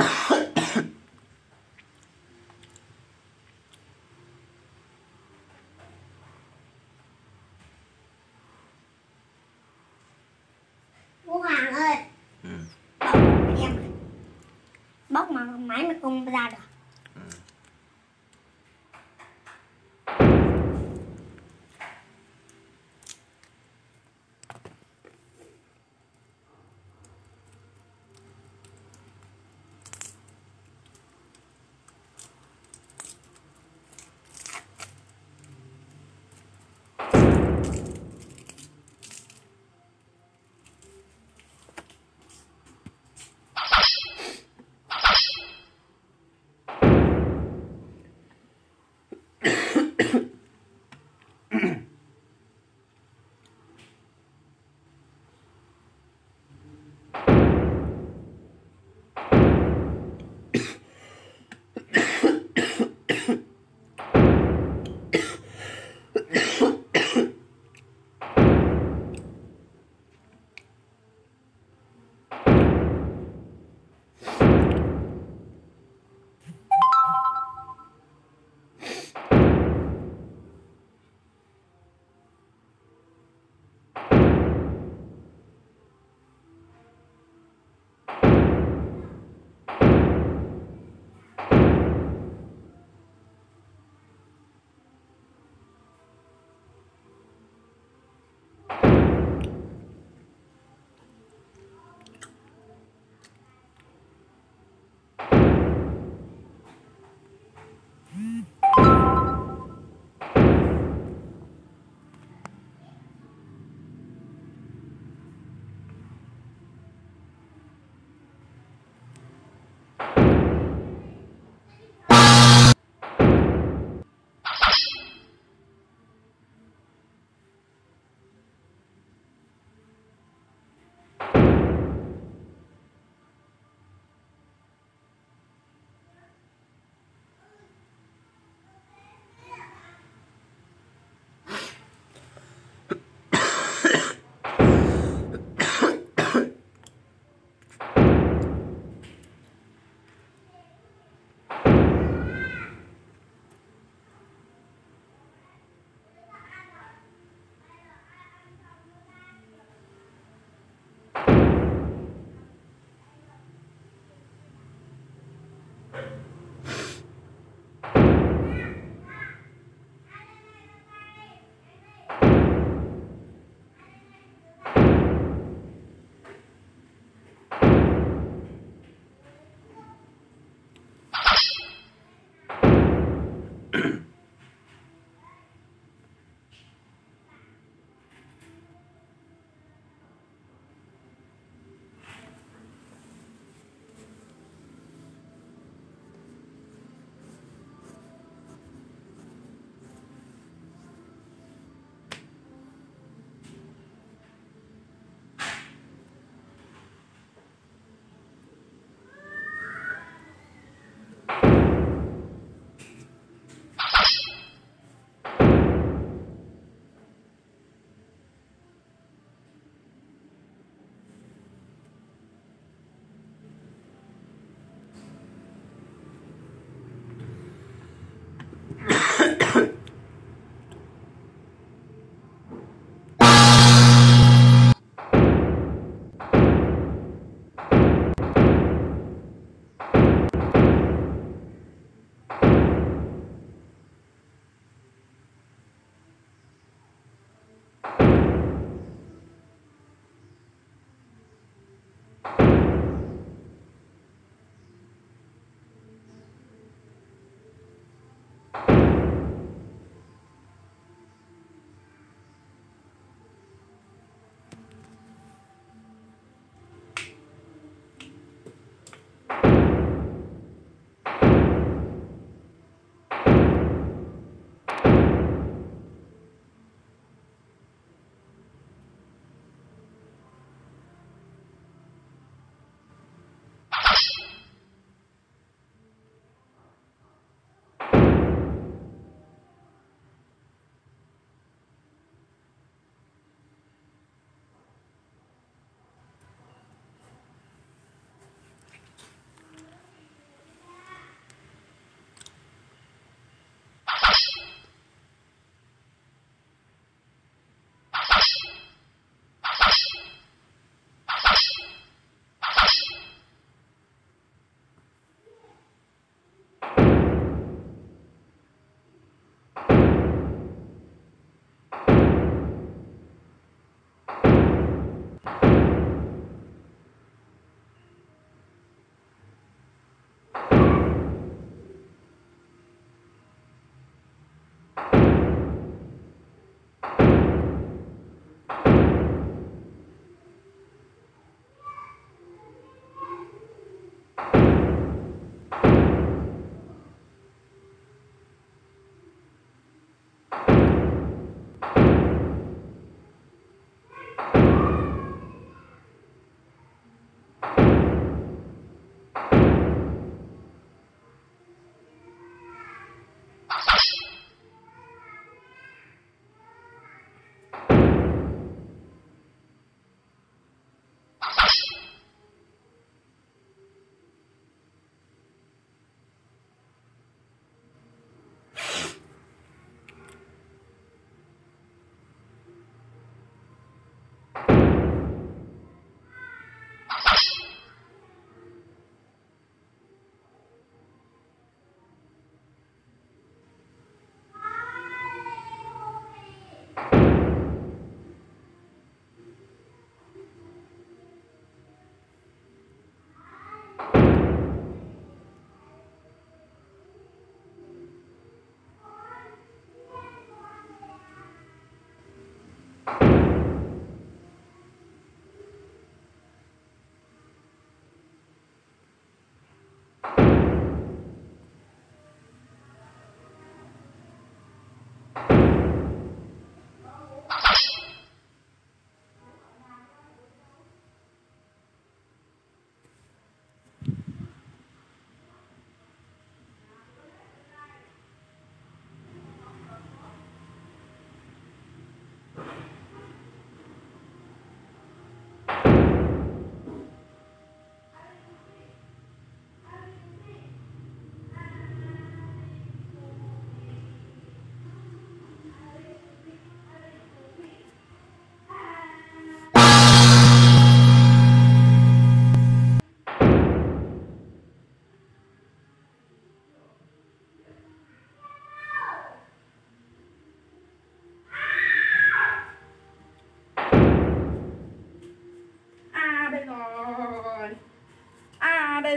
Cô Hoàng ơi, bóc mà máy mà không ra được.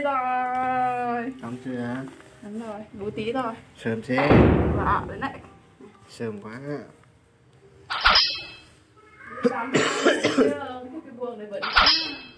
đây rồi. Đóng chưa? Đúng rồi, đủ tí rồi. Sớm thế. Dạ, đến đấy. Sớm quá. Cái buồng này vẫn